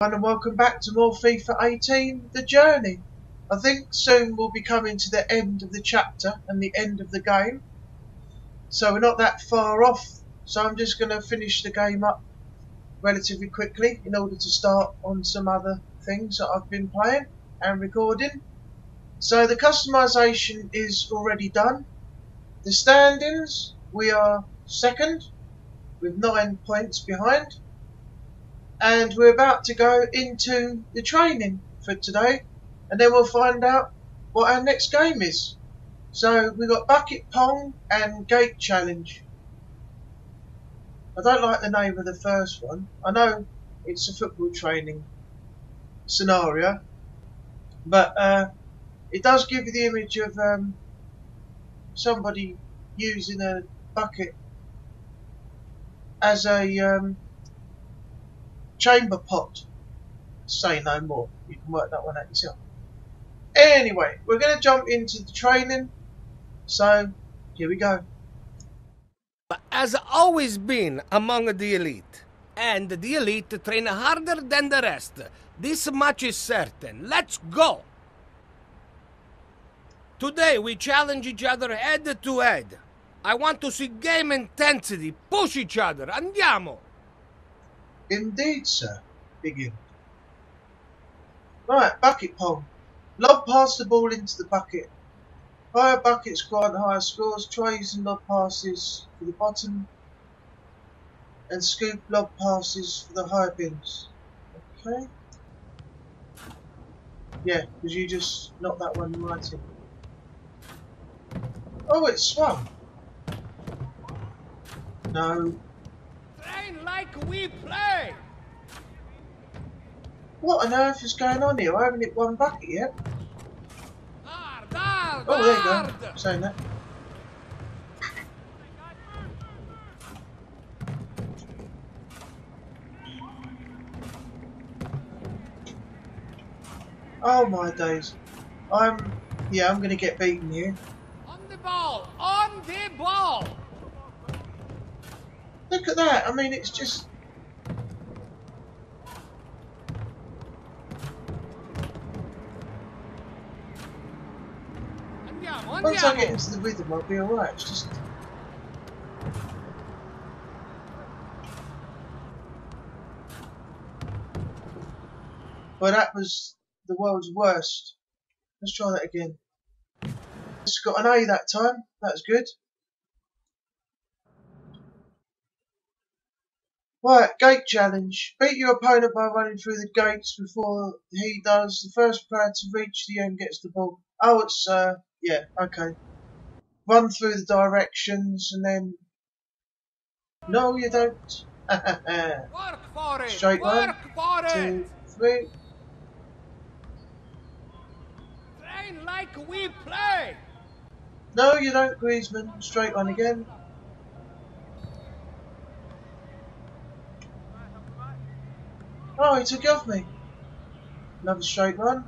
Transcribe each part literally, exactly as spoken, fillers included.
And welcome back to more FIFA eighteen, The Journey. I think soon we'll be coming to the end of the chapter and the end of the game. So we're not that far off. So I'm just going to finish the game up relatively quickly in order to start on some other things that I've been playing and recording. So the customization is already done. The standings, we are second with nine points behind. And we're about to go into the training for today, and then we'll find out what our next game is. So we've got Bucket Pong and Gate Challenge. I don't like the name of the first one. I know it's a football training scenario, but uh, it does give you the image of um, somebody using a bucket as a um, chamber pot. Say no more. You can work that one out yourself. Anyway, we're going to jump into the training. So, here we go. As always been among the elite. And the elite train harder than the rest. This much is certain. Let's go! Today we challenge each other head to head. I want to see game intensity. Push each other. Andiamo! Indeed, sir. Begin. Right, bucket pong. Lob past the ball into the bucket. Higher buckets grant higher scores. Try using lob passes for the bottom and scoop lob passes for the higher bins. Okay. Yeah, because you just knocked that one right in. Oh, it swung. No. Like we play. What on earth is going on here? I haven't hit one bucket yet. Hard, hard, oh, there you go. I'm saying that. Oh my days! I'm yeah. I'm gonna get beaten here. On the ball. On the ball. Look at that, I mean, it's just... Once I get into the rhythm, I'll be alright, it's just... Well, that was the world's worst. Let's try that again. Just got an A that time, that's good. Right, gate challenge. Beat your opponent by running through the gates before he does. The first player to reach the end gets the ball. Oh, it's, uh, yeah, okay. Run through the directions and then... No, you don't. Work for it. Straight line. Work for two, three. Train like we play. No, you don't, Griezmann. Straight line again. Oh, he took it off me. Another straight run.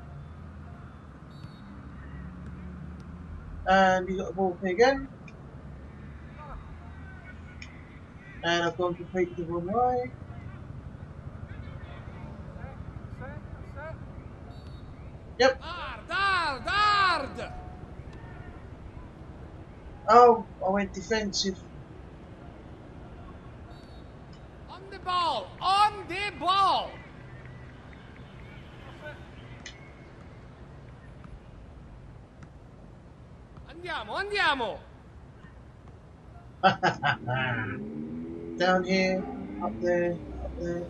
And he got the ball off me again. And I've gone completely the wrong way. Yep. Oh, I went defensive. On the ball! On the ball! Andiamo, andiamo! Down here, up there, up there.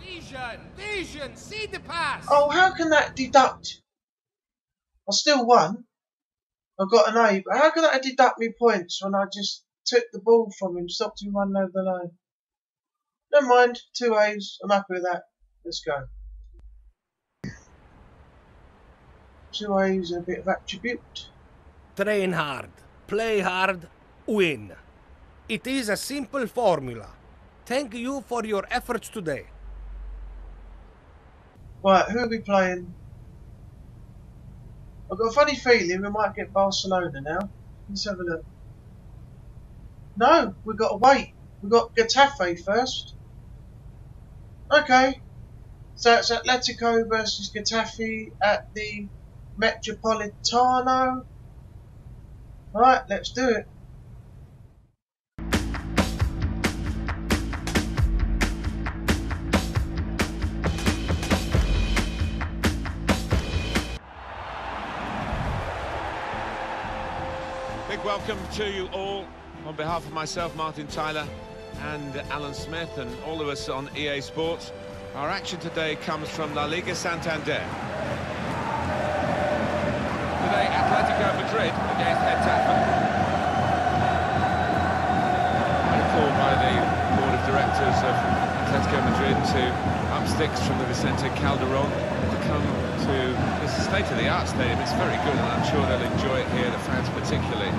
Vision, vision, see the pass! Oh, how can that deduct? I still won. I've got an A, but how can that deduct me points when I just took the ball from him, stopped him running over the line? Never mind, two A's, I'm happy with that. Let's go. Two A's and a bit of attribute. Train hard, play hard, win. It is a simple formula. Thank you for your efforts today. Right, who are we playing? I've got a funny feeling we might get Barcelona now. Let's have a look. No, we've got to wait. We've got Getafe first. Okay. So it's Atletico versus Getafe at the Metropolitano. Right, let's do it. Big welcome to you all on behalf of myself, Martin Tyler, and Alan Smith, and all of us on E A Sports. Our action today comes from La Liga Santander. Today, Atletico Madrid against Getafe. Been called by the board of directors of Atletico Madrid to up sticks from the Vicente Calderon to come to this state-of-the-art stadium. It's very good, and I'm sure they'll enjoy it here, the fans particularly.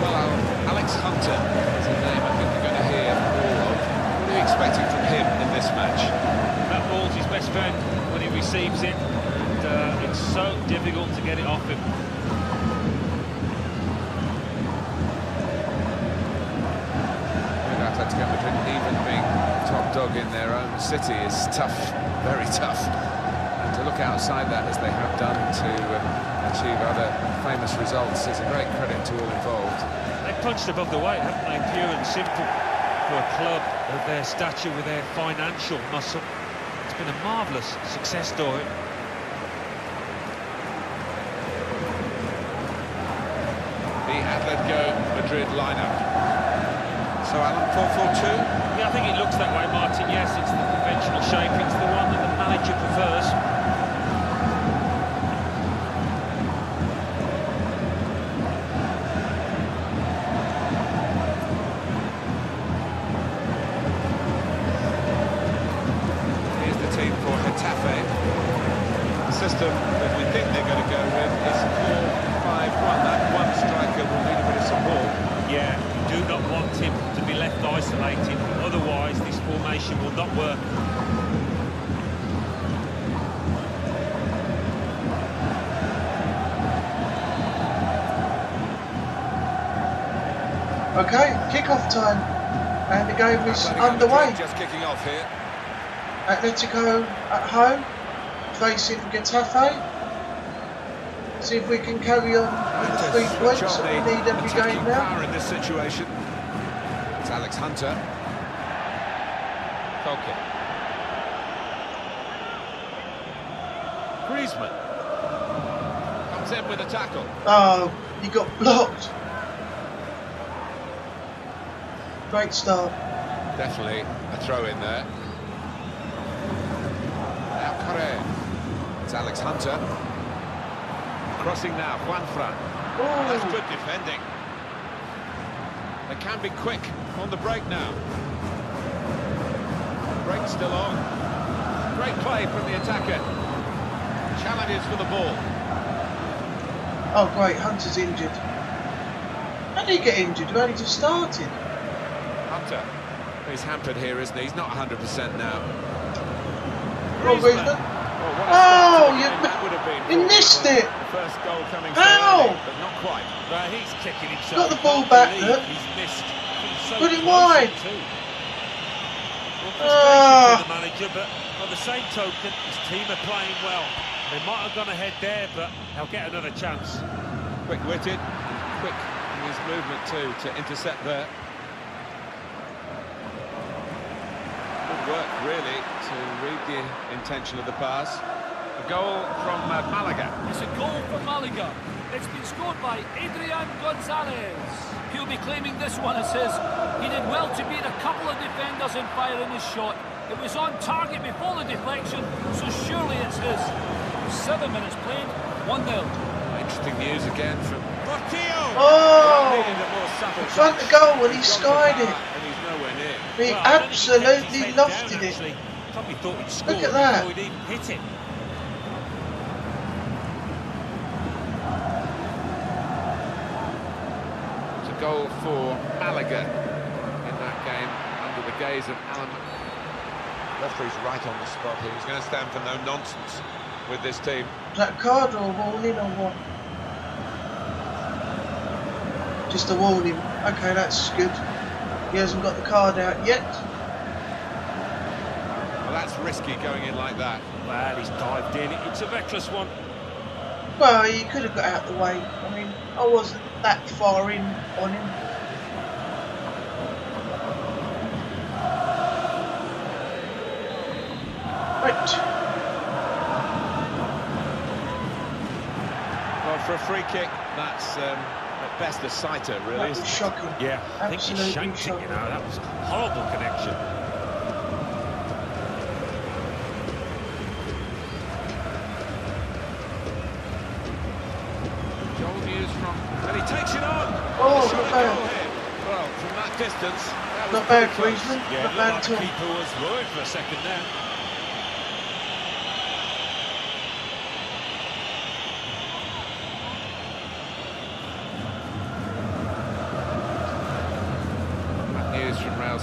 Well, Alex Hunter is a name I think we're going to hear all of. What are you expecting from him in this match? Ball's his best friend when he receives it, and uh, it's so difficult to get it off him. With Atletico Madrid even being top dog in their own city is tough, very tough. And to look outside that, as they have done, to uh, achieve other famous results is a great credit to all involved. They've punched above the weight, haven't they? Pure and simple for a club of their stature with their financial muscle. It's been a marvellous success story. The Atletico Madrid lineup. So, Alan, four four two? Yeah, I think it looks that way, Martin. Yes, it's the conventional shape. It's the one that the manager prefers. System that we think they're going to go with is four five one. That one striker will need a bit of support. Yeah, you do not want him to be left isolated, otherwise this formation will not work. Okay, kick-off time, and the game is underway. Just kicking off here. Atletico at home, facing Getafe. See if we can carry on with the three points that we need every game now. In this situation, it's Alex Hunter. Okay. Griezmann comes in with a tackle. Oh, he got blocked. Great start. Definitely a throw in there. It's Alex Hunter. Crossing now, Juan Fran. Oh, that's good defending. They can be quick on the break now. Break still on. Great play from the attacker. Challenges for the ball. Oh, great. Hunter's injured. How did he get injured? He only just started. Hunter. He's hampered here, isn't he? He's not one hundred percent now. Oh, Oh, you he missed it! First goal coming How? Early, but not quite. Well, he's kicking himself. Got the ball back there. He's missed. So put it wide. Well, oh. The manager, but on the same token, his team are playing well. They might have gone ahead there, but they'll get another chance. Quick-witted, quick in his movement too to intercept there. Work really to read the intention of the pass. A goal from uh, Malaga. It's a goal for Malaga. It's been scored by Adrian Gonzalez. He'll be claiming this one as his. He did well to beat a couple of defenders and fire in his shot. It was on target before the deflection, so surely it's his. Seven minutes played, one nil. Interesting news again from Portillo. Oh! In front of goal when he skied it. He well, absolutely lofted it. Actually. Probably thought he'd scored. Look at that. Before he'd even hit it. It's a goal for Malaga in that game under the gaze of Alan Referee's right on the spot here. He's going to stand for no nonsense with this team. That card or warning or what? Just a warning. Okay, that's good. He hasn't got the card out yet. Well, that's risky going in like that. Well, he's dived in. It's a reckless one. Well, he could have got out of the way. I mean, I wasn't that far in on him. Well, for a free kick, that's um, at best a sighter, really. That was shocking. Yeah, I think he shanked it, you know. That was a horrible connection. Goal news from... And he takes it on! Oh, not bad. Well, from that distance... That not bad, Griezmann. Yeah, not bad at all. The keeper was worried for a second there.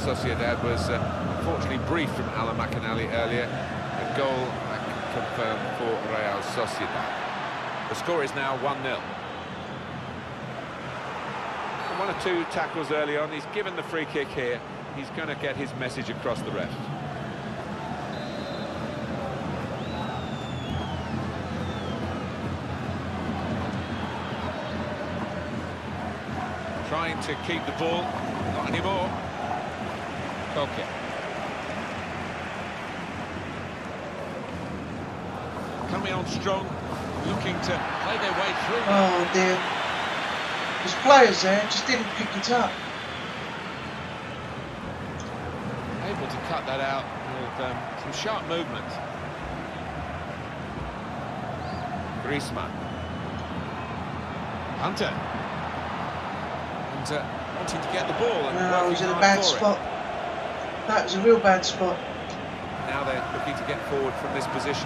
Sociedad was uh, unfortunately brief from Alan McInally earlier. A goal confirmed for Real Sociedad. The score is now one nil. One or two tackles early on. He's given the free kick here. He's going to get his message across the ref. Trying to keep the ball. Not anymore. Okay. Coming on strong, looking to play their way through. Oh dear. There's players there, just didn't pick it up. Able to cut that out with um, some sharp movement. Griezmann. Hunter. Hunter wanting to get the ball. And no, he's in a bad spot. It. That was a real bad spot. Now they're looking to get forward from this position.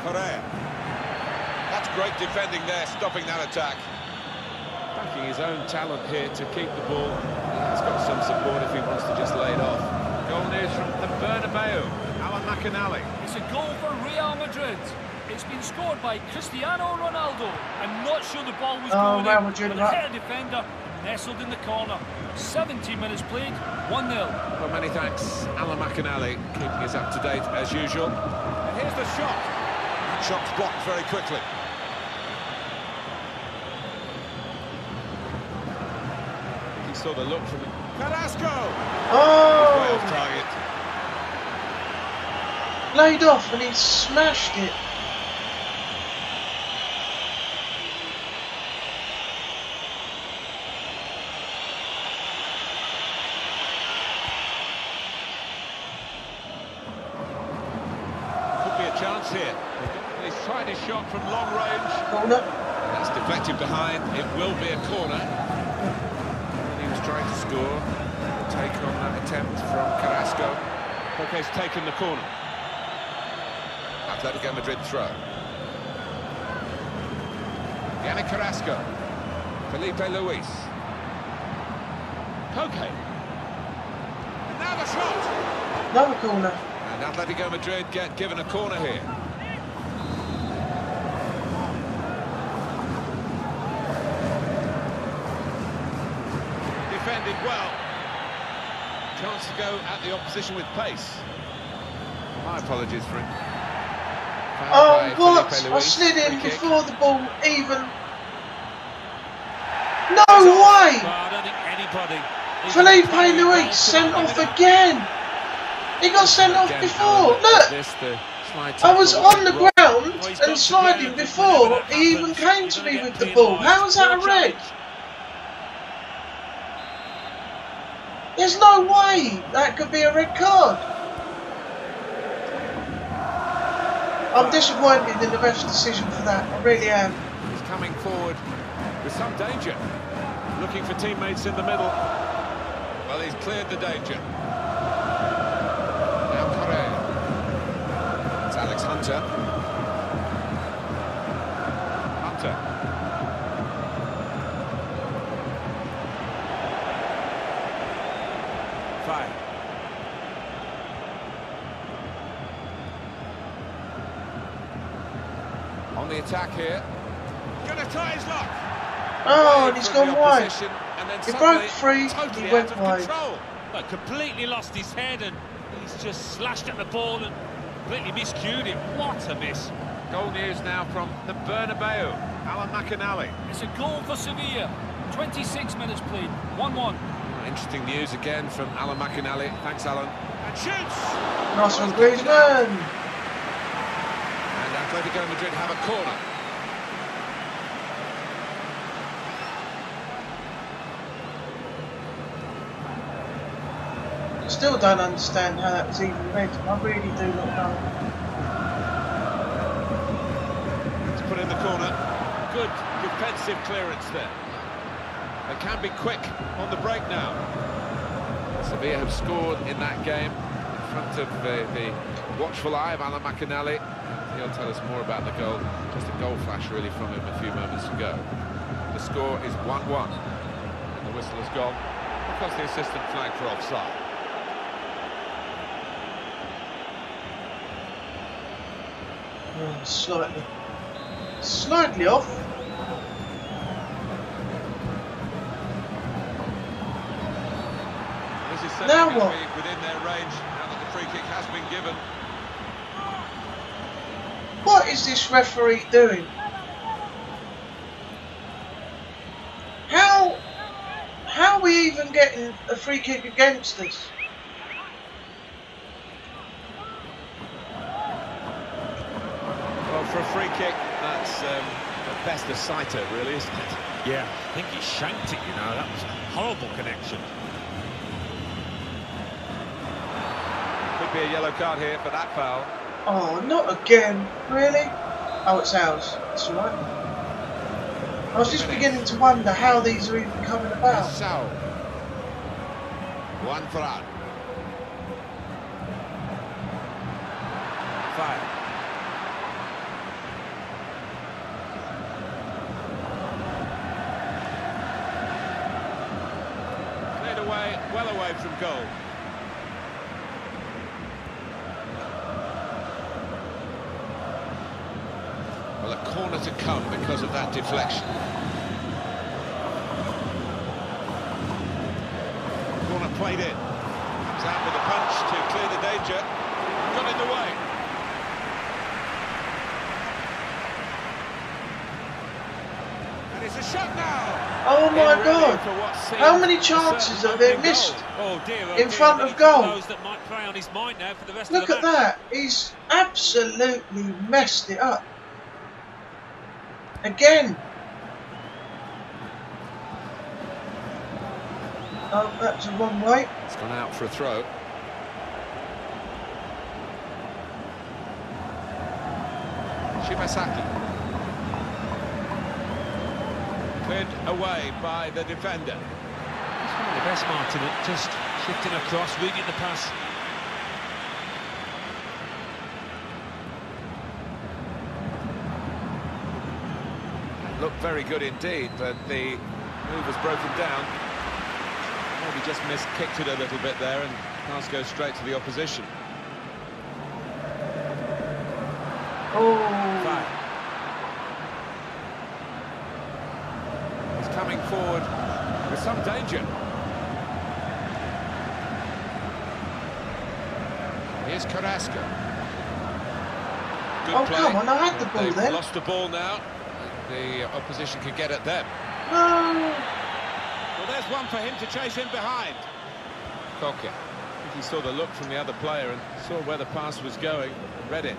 Correa. That's great defending there, stopping that attack. Backing his own talent here to keep the ball. He's got some support if he wants to just lay it off. Goal news from the Bernabeu, Alan McInally. It's a goal for Real Madrid. It's been scored by Cristiano Ronaldo. I'm not sure the ball was oh, going Real Madrid, in, but the defender nestled in the corner. seventy minutes played, one nil. Well, many thanks, Alan McInally, keeping us up to date as usual. And here's the shot. The shot's blocked very quickly. He saw the look from Carrasco. Oh! Way off target. Laid off and he smashed it. Here. He's tried his shot from long range. Corner. That's deflected behind. It will be a corner. He was trying to score. Take on that attempt from Carrasco. Poke's taken the corner. Atletico Madrid throw. Yannick Carrasco. Felipe Luis. Poke. And now the shot. Another corner. And Atletico Madrid get given a corner here. Defended well. Chance to go at the opposition with pace. My apologies for it. Found oh, what? I slid in before the ball even... No way! Well, I don't think anybody... Felipe Luis sent off again! He got sent off before. Look, I was on the ground and sliding before he even came to me with the ball. How is that a red? There's no way that could be a red card. I'm disappointed in the ref's decision for that. I really am. He's coming forward with some danger. Looking for teammates in the middle. Well, he's cleared the danger. Alex Hunter. Hunter. Fine. on the attack here. Gonna tie his luck. Oh, and he's gone wide. He broke free, totally he went wide. Well, completely lost his head and he's just slashed at the ball and completely miscued him. What a miss. Goal news now from the Bernabeu, Alan McInally. It's a goal for Sevilla. twenty-six minutes played, one one. Interesting news again from Alan McInally. Thanks, Alan. And shoots! Nice one, Griezmann! And Atletico Madrid have a corner. I still don't understand how that was even red. I really do not know. Put in the corner, good defensive clearance there. They can be quick on the break now. Sevilla have scored in that game in front of the, the watchful eye of Alan McInally. He'll tell us more about the goal, just a goal flash really from him a few moments ago. The score is one one and the whistle has gone because the assistant flagged for offside. Oh, slightly. Slightly off. This is now what? Within their range, now that the free kick has been given. What is this referee doing? How? How are we even getting a free kick against us? Well, for a free kick. That's um, the best of sighter, really, isn't it? Yeah, I think he shanked it, you know, that was a horrible connection. Could be a yellow card here for that foul. Oh, not again, really? Oh, it's ours, that's all right. I was just beginning to wonder how these are even coming about. So, Juan Fran. Five. Well away from goal. Well, a corner to come because of that deflection. Corner played in. Comes out with a punch to clear the danger. Got in the way. And it's a shot now. Oh my God! How many chances have they missed in front of goal? Look at that! He's absolutely messed it up. Again. Oh, that's a wrong way. It's gone out for a throw. Shibasaki. Away by the defender. He's one of the best, Martin, at just shifting across, reading the pass. It looked very good indeed, but the move was broken down. Maybe just missed, kicked it a little bit there, and pass goes straight to the opposition. Oh. Five. Coming forward with some danger. Here's Carrasco. Good oh, play. Come on, I had the ball. They've then. Lost the ball now. The opposition could get at them. No. Well, there's one for him to chase in behind. Cocker. I think he saw the look from the other player and saw where the pass was going. Read it.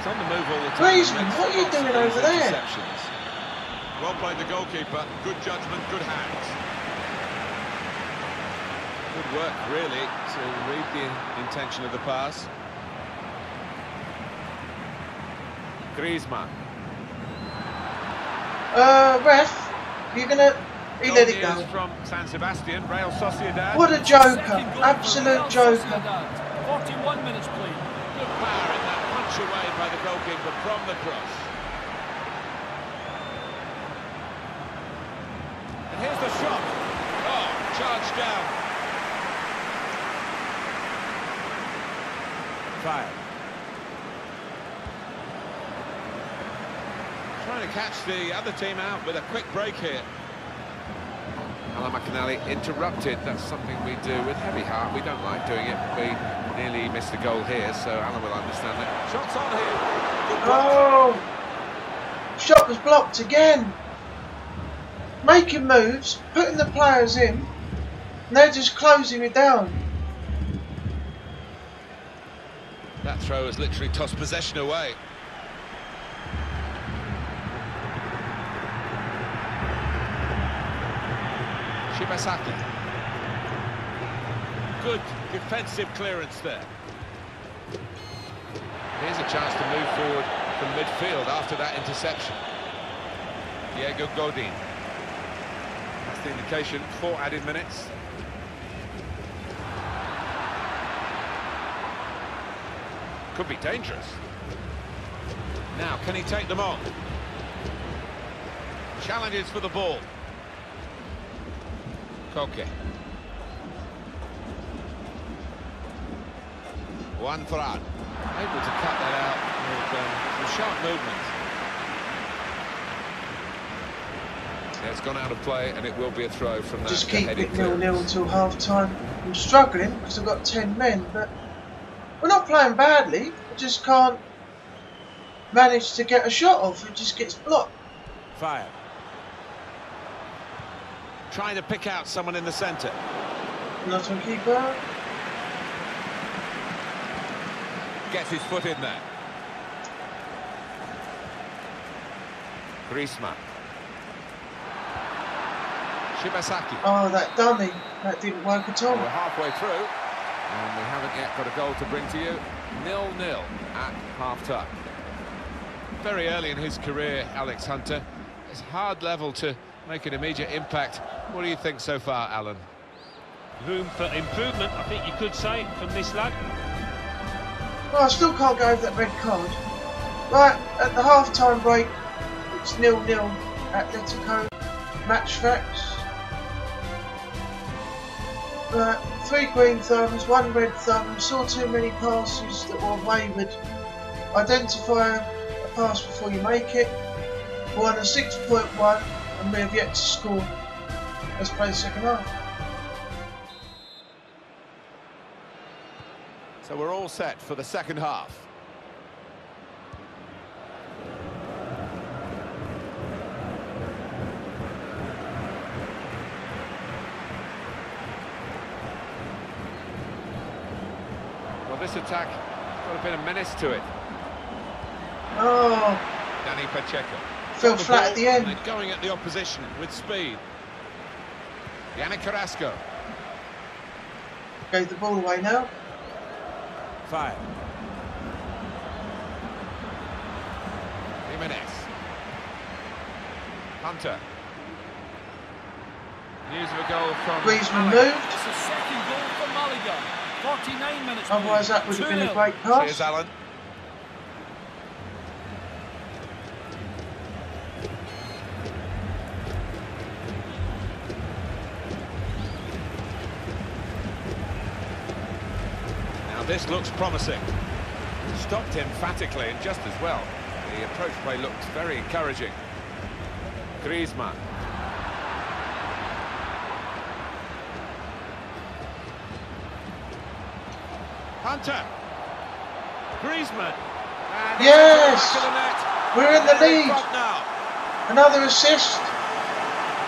It's on the move all the time. Griezmann, what are you doing over there? Well played the goalkeeper, good judgment, good hands. Good work, really, to read the intention of the pass. Griezmann. Uh, ref, you're gonna... He let it go. From San Sebastian, Real Sociedad. What a joker, absolute joker. forty-one minutes, please. Good power in that. Away by the goalkeeper from the cross. And here's the shot. Oh, charged down. five. Trying to catch the other team out with a quick break here. Alan McInally interrupted. That's something we do with heavy heart. We don't like doing it, but we nearly missed a goal here, so Alan will understand that. Shots on here. Oh! Shot was blocked again. Making moves, putting the players in, and they're just closing it down. That throw has literally tossed possession away. Shibasaki. Good defensive clearance there. Here's a chance to move forward from midfield after that interception. Diego Godin. That's the indication, four added minutes. Could be dangerous. Now, can he take them on? Challenges for the ball. Koke. Juan Fran. Able to cut that out with um, some sharp movement. Yeah, it's gone out of play and it will be a throw from that. Just keep it nil nil until half time. I'm struggling because I've got ten men, but we're not playing badly. We just can't manage to get a shot off. It just gets blocked. Fire. Trying to pick out someone in the centre. Not on keeper. Gets his foot in there. Griezmann. Shibasaki. Oh, that dummy. That didn't work at all. We're halfway through, and we haven't yet got a goal to bring to you. nil nil at half-time. Very early in his career, Alex Hunter. It's hard level to make an immediate impact. What do you think so far, Alan? Room for improvement, I think you could say, from this lad. Well, I still can't go over that red card. Right, at the half-time break, it's nil nil Atletico. Match facts. Right, three green thumbs, one red thumb. Saw too many passes that were wayward. Identify a pass before you make it. We're on a six point one. And we have yet to score. Let's play the second half. So we're all set for the second half. Well, this attack has got a bit of menace to it. Oh. Danny Pacheco. Fell flat at the end. And going at the opposition with speed. Yannick Carrasco. Gave the ball away now. Five. Jimenez. Hunter. News of a goal from Griezmann moved. It's a second goal for Malaga. forty-nine minutes. Otherwise that would have been a great pass. Here's Alan. This looks promising. Stopped emphatically and just as well. The approach play looks very encouraging. Griezmann. Hunter. Griezmann. And yes! The net. We're in the lead. Now. Another assist.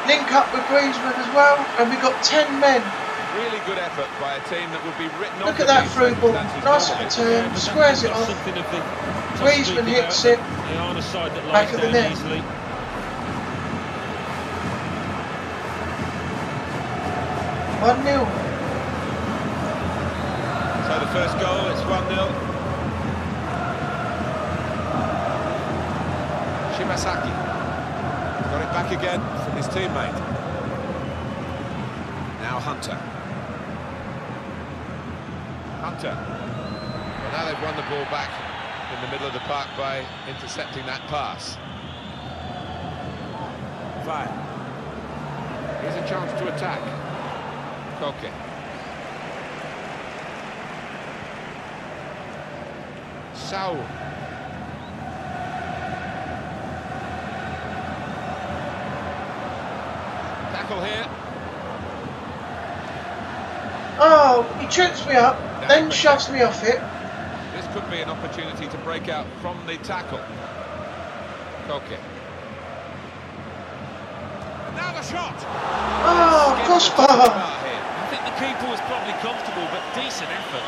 Link up with Griezmann as well. And we've got ten men. Really good effort by a team that would be written off. Look at that through ball, nice return, squares it off. Griezmann hits it, back of the net. one nil. So the first goal, it's one nil. Shibasaki got it back again from his teammate. Now Hunter. Hunter. Well, now they've won the ball back in the middle of the park by intercepting that pass. Five. Here's a chance to attack. Koke. Sau. Tackle here. Oh, he trips me up, now then shoves me off it. This could be an opportunity to break out from the tackle. Okay. And now the shot. Oh, crossbar. I think the keeper was probably comfortable, but decent effort.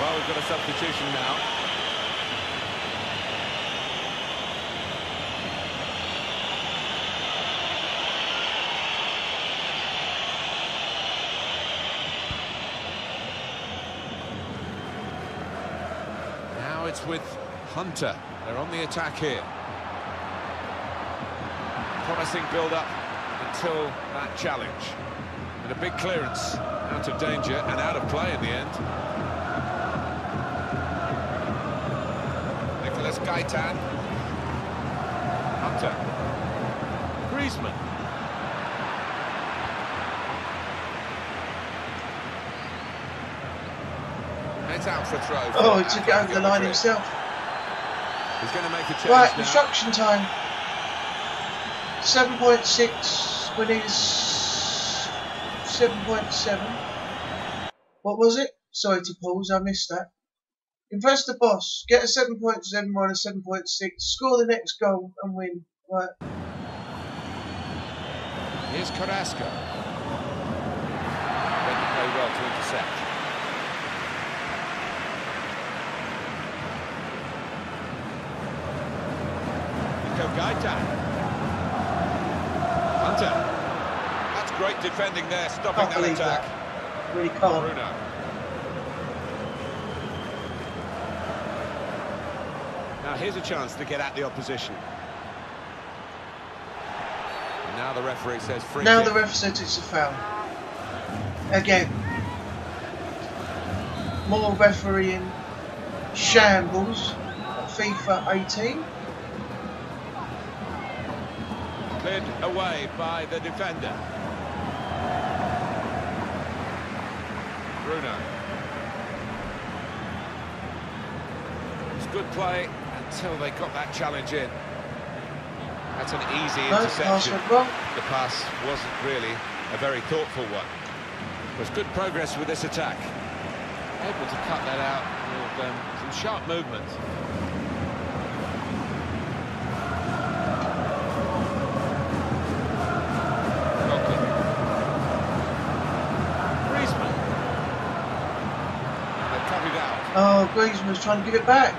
Well, we've got a substitution now. Now it's with Hunter. They're on the attack here. Promising build-up until that challenge. And a big clearance. Out of danger and out of play in the end. Gaitan, Hunter, Griezmann, it's out for throw. Oh, he took it over the line himself. He's going to make a change. Right, instruction time. Seven point six when he's seven point seven. What was it? Sorry to pause, I missed that. Impress the boss, get a seven point seven minus seven point six, score the next goal and win. Right. Here's Carrasco. Didn't play well to intercept. Nico Gaitan. Hunter. That's great defending there, stopping that attack. That. Really calm. Bruno. Now here's a chance to get at the opposition. And now the referee says free. Now kick. The ref says it's a foul. Again. More refereeing shambles at FIFA eighteen. Cleared away by the defender. Bruno. It's good play. Until they got that challenge in. That's an easy interception. The pass wasn't really a very thoughtful one. There's good progress with this attack. Able to cut that out with um, some sharp movement. Griezmann. They cut it out. Oh, Griezmann's trying to give it back.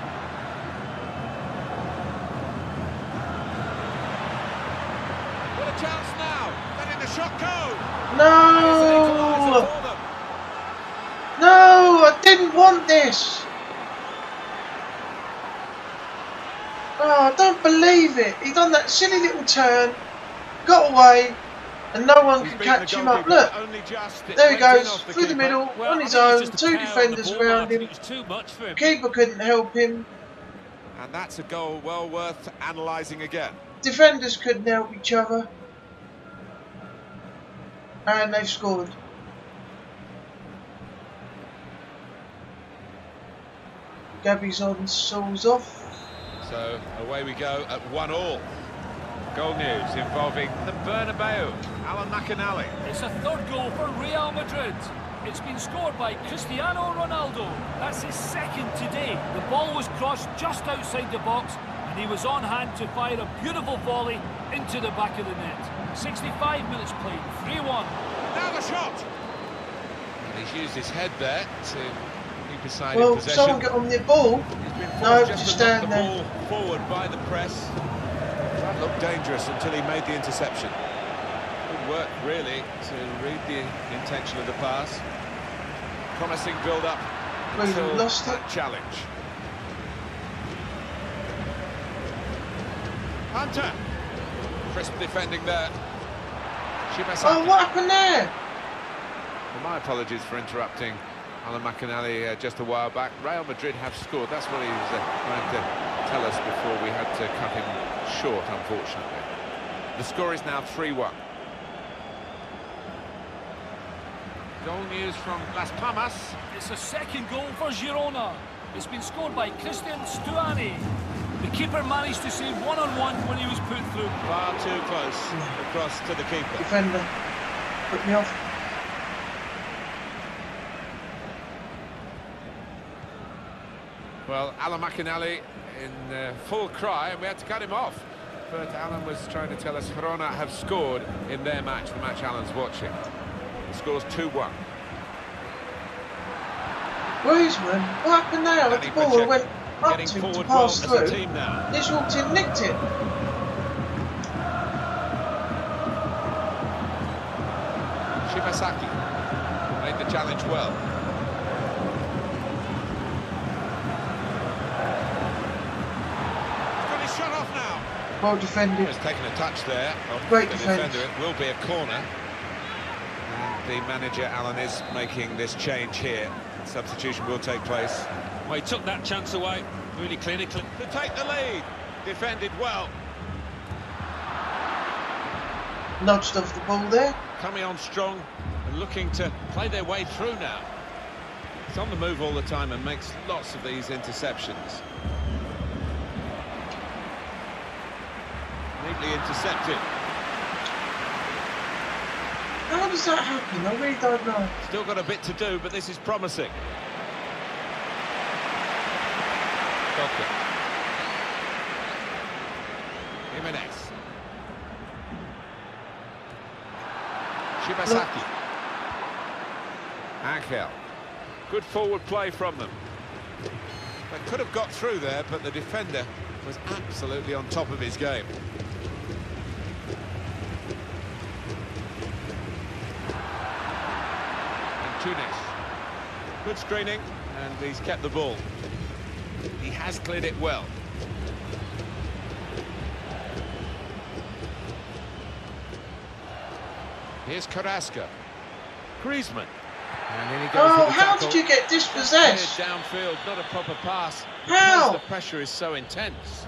No! No! I didn't want this! Oh, I don't believe it! He done that silly little turn, got away, and no one could catch him up. Look! There he goes, through the middle, on his own, two defenders around him. Keeper couldn't help him. And that's a goal well worth analysing again. Defenders couldn't help each other. And they've scored. Gabby's on, Saul's off. So away we go at one all. Goal news involving the Bernabeu. Alan McInally. It's a third goal for Real Madrid. It's been scored by Cristiano Ronaldo. That's his second today. The ball was crossed just outside the box, and he was on hand to fire a beautiful volley into the back of the net. sixty-five minutes played, three one. Now the shot! And he's used his head there to keep his side in possession. Well, someone get on the ball. He's been no, just, just stand the there. Ball forward by the press. That looked dangerous until he made the interception. Good work, really, to read the intention of the pass. Promising build-up until lost that it. Challenge. Hunter, crisp defending there. Shibasaki. Oh, what happened there? Well, my apologies for interrupting Alan McInally uh, just a while back. Real Madrid have scored. That's what he was uh, trying to tell us before we had to cut him short, unfortunately. The score is now three one. Goal news from Las Palmas. It's a second goal for Girona. It's been scored by Christian Stuani. The keeper managed to save one-on-one when he was put through. Far too close across to the keeper. Defender, put me off. Well, Alan McInally in uh, full cry, and we had to cut him off. But Alan was trying to tell us Girona have scored in their match, the match Alan's watching. The score's two one. Griezmann, what happened there? Danny the ball Pacheco went up to him to pass well through. He's walked in, nicked it. Shibasaki made the challenge well. He's got his shot off now. Well defended. He's taken a touch there. Oh, great the defense. Defender. It will be a corner. The manager, Alan, is making this change here. Substitution will take place. Well, he took that chance away really clinically. To take the lead, defended well. Nudged off the ball there. Coming on strong and looking to play their way through now. He's on the move all the time and makes lots of these interceptions. Neatly intercepted. How does that happen? I really don't know. Still got a bit to do, but this is promising. Doctor. Jimenez. Shibasaki. Angel. Good forward play from them. They could have got through there, but the defender was absolutely on top of his game. Tunis. Good screening, and he's kept the ball. He has cleared it well. Here's Carrasco. Griezmann. And then he goes oh, how tackle. Did you get dispossessed? Cleared downfield, not a proper pass. How? The pressure is so intense.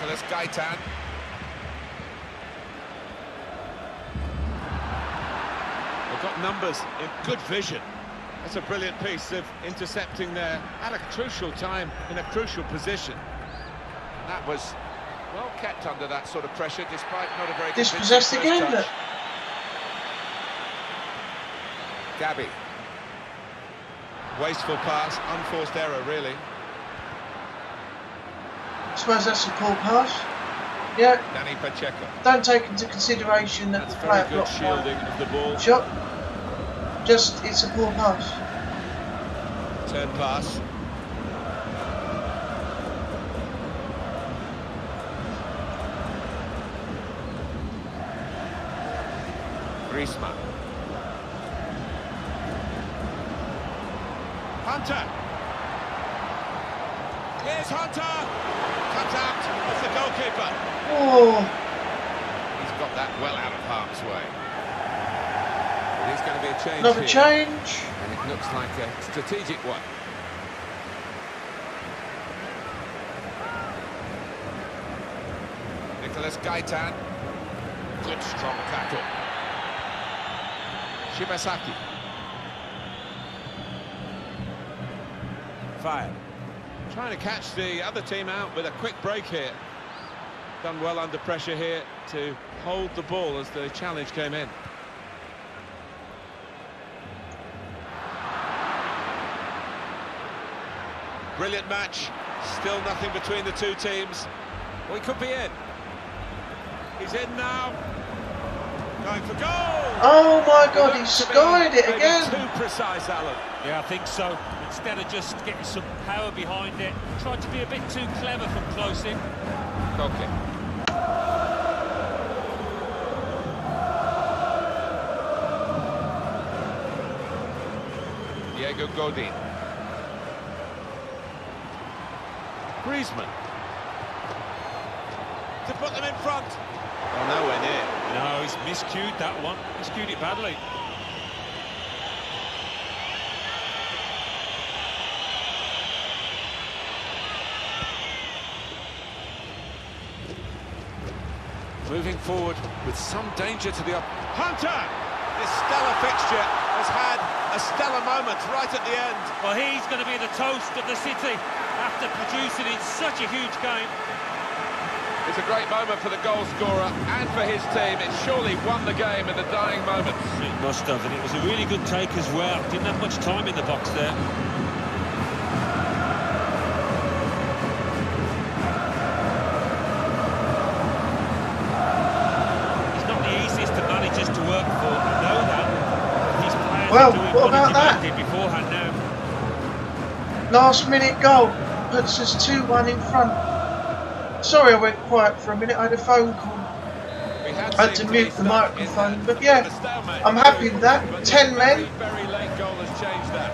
Nicolas Gaitan. They've got numbers in good vision. That's a brilliant piece of intercepting there at a crucial time in a crucial position. And that was well kept under that sort of pressure, despite not a very good dispossessed again. Gabi. Wasteful pass, unforced error, really. I suppose that's a poor pass. Yeah. Danny Pacheco. Don't take into consideration that that's the player blocked shielding of the ball. Shot. Just it's a poor pass. Turn pass. Griezmann. Hunter. Here's Hunter. Contact with the goalkeeper. Oh. He's got that well out of harm's way. There's going to be a change. Another here. change. And it looks like a strategic one. Nicolas Gaitan. Good strong tackle. Shibasaki. Fire. Trying to catch the other team out with a quick break here. Done well under pressure here to hold the ball as the challenge came in. Brilliant match. Still nothing between the two teams. Well, he could be in. He's in now. Going for goal! Oh my God, he scored it again! Too precise, Alan. Yeah, I think so. Instead of just getting some power behind it, tried to be a bit too clever from close in. Okay. Diego Godin. Griezmann. To put them in front. Oh, nowhere near. No, he's miscued that one. Miscued it badly. moving forward with some danger to the up. Hunter! This stellar fixture has had a stellar moment right at the end. Well, he's going to be the toast of the city after producing in such a huge game. It's a great moment for the goal scorer and for his team. It surely won the game in the dying moments. It must have, and it was a really good take as well. Didn't have much time in the box there. Well, what about that? Last minute goal puts us two one in front. Sorry I went quiet for a minute, I had a phone call. I had to mute the microphone, but yeah, I'm happy with that. ten men,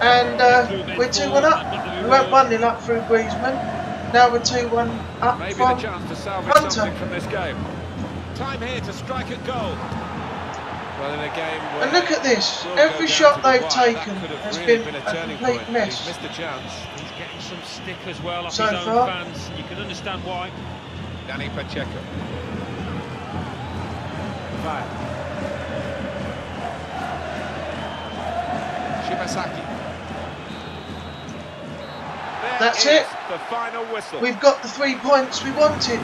and uh, we're two one up. We went one nil up through Griezmann, now we're two one up from Hunter. Time here to strike a goal. Well, in a game where and look at this, every shot they've taken has really been, been a, a complete point. mess. He's missed a chance. He's getting some stick as well off so his own far. fans. You can understand why. Danny Pacheco. Five. Shibasaki. There That's it. The final whistle. We've got the three points we wanted.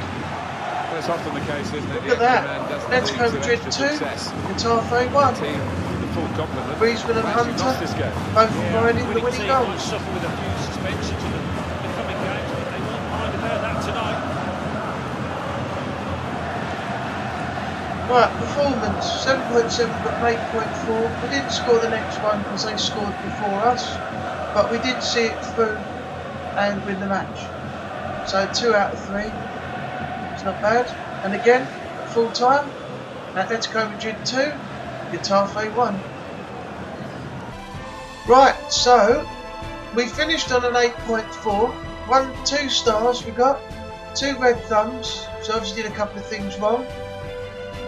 That's often the case, isn't it? Look at that. Atletico Madrid two, Getafe one. Griezmann and Hunter both providing the winning goals. Right, performance seven point seven but eight point four. We didn't score the next one because they scored before us, but we did see it through and win the match. So two out of three. Not bad. And again, full time, Atletico Madrid two, Getafe one. Right, so we finished on an eight point four. One, two stars we got, two red thumbs, so obviously did a couple of things wrong.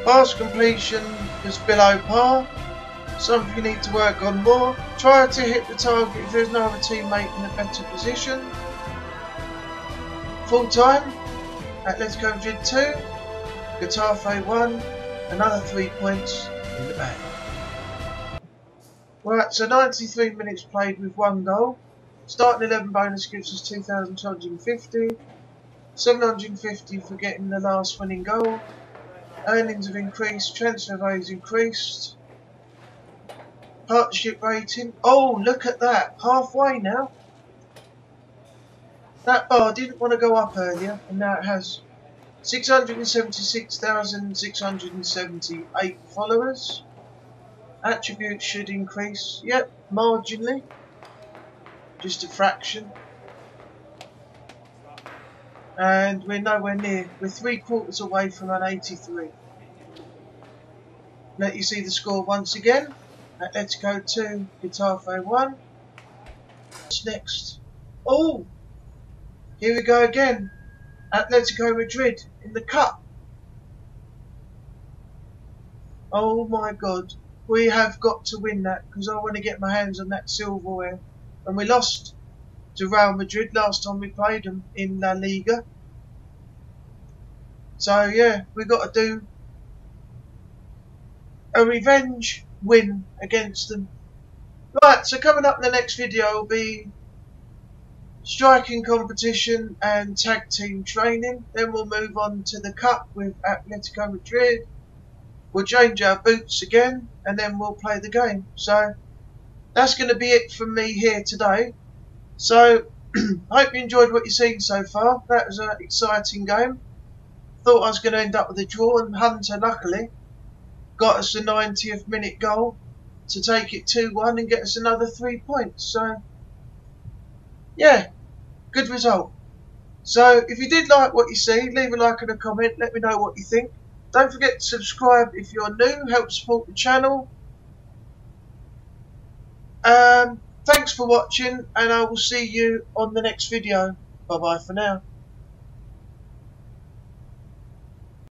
Pass completion is below par, something you need to work on more. Try to hit the target if there's no other teammate in a better position. Full time. Atletico Madrid two, Getafe one, another three points in the bag. Right, so ninety-three minutes played with one goal. Starting eleven bonus gives us two thousand two hundred fifty, seven hundred fifty for getting the last winning goal. Earnings have increased, transfer values increased. Partnership rating, oh look at that, halfway now. That bar didn't want to go up earlier, and now it has. Six hundred seventy-six thousand six hundred seventy-eight followers. Attributes should increase, yep, marginally. Just a fraction. And we're nowhere near. We're three quarters away from an eighty-three. Let you see the score once again. Atletico two, Getafe one. What's next? Oh! Here we go again, Atletico Madrid in the cup. Oh my God, we have got to win that because I want to get my hands on that silverware. And we lost to Real Madrid last time we played them in La Liga. So yeah, we've got to do a revenge win against them. Right, so coming up in the next video will be striking competition and tag team training. Then we'll move on to the cup with Atletico Madrid. We'll change our boots again and then we'll play the game. So that's going to be it from me here today. So I hope you enjoyed what you've seen so far. That was an exciting game. Thought I was going to end up with a draw, and Hunter luckily got us the ninetieth minute goal to take it two one and get us another three points. So yeah, good result. So if you did like what you see, leave a like and a comment, let me know what you think. Don't forget to subscribe if you're new, help support the channel. Um, thanks for watching, and I will see you on the next video. Bye bye for now.